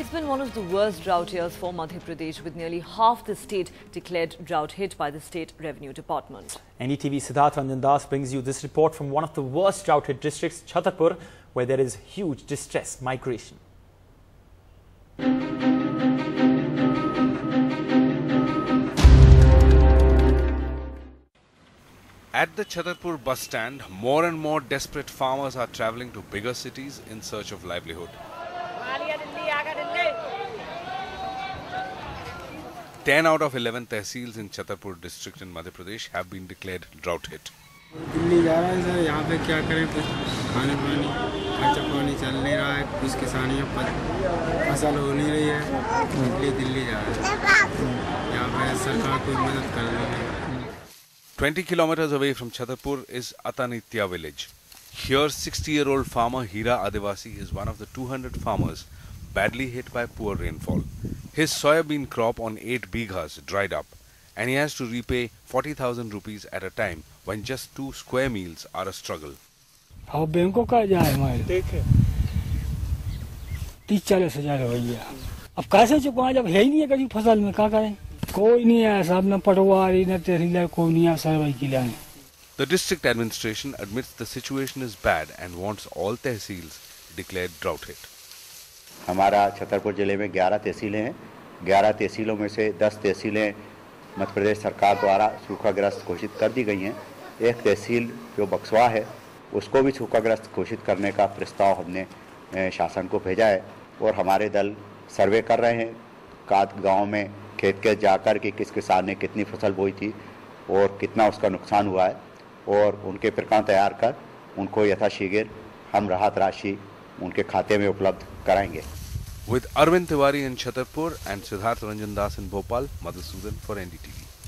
It's been one of the worst drought years for Madhya Pradesh, with nearly half the state declared drought hit by the State Revenue Department. NDTV Siddharth Ranjan Das brings you this report from one of the worst drought hit districts, Chhatarpur, where there is huge distress migration. At the Chhatarpur bus stand, more and more desperate farmers are travelling to bigger cities in search of livelihood. Ten out of 11 tehsils in Chhatarpur district in Madhya Pradesh have been declared drought hit. Delhi 20 kilometers away from Chhatarpur is Atanitya village. Here, 60-year-old farmer Hira Adivasi is one of the 200 farmers badly hit by poor rainfall. His soybean crop on 8 bighas dried up, and he has to repay 40,000 rupees at a time when just 2 square meals are a struggle. The district administration admits the situation is bad and wants all tehsils declared drought hit. हमारा छतरपुर जिले में 11 तहसीलें हैं। 11 तहसीलों में से 10 तहसीलें मध्य प्रदेश सरकार द्वारा सूखाग्रस्त घोषित कर दी गई हैं। एक तहसील जो बक्सवा है, उसको भी सूखाग्रस्त घोषित करने का प्रस्ताव हमने शासन को भेजा है और हमारे दल सर्वे कर रहे हैं। काट गाँव में खेत के जाकर कि किस किसान ने कितनी फसल बोई थी और कितना उसका नुकसान हुआ है, और उनके प्रकरण तैयार कर उनको यथाशीघ्र हम राहत राशि उनके खाते में उपलब्ध कराएंगे। With Arvind Tiwari in Chhatarpur and Siddharth Ranjan Das in Bhopal, Madhusudan for NDTV.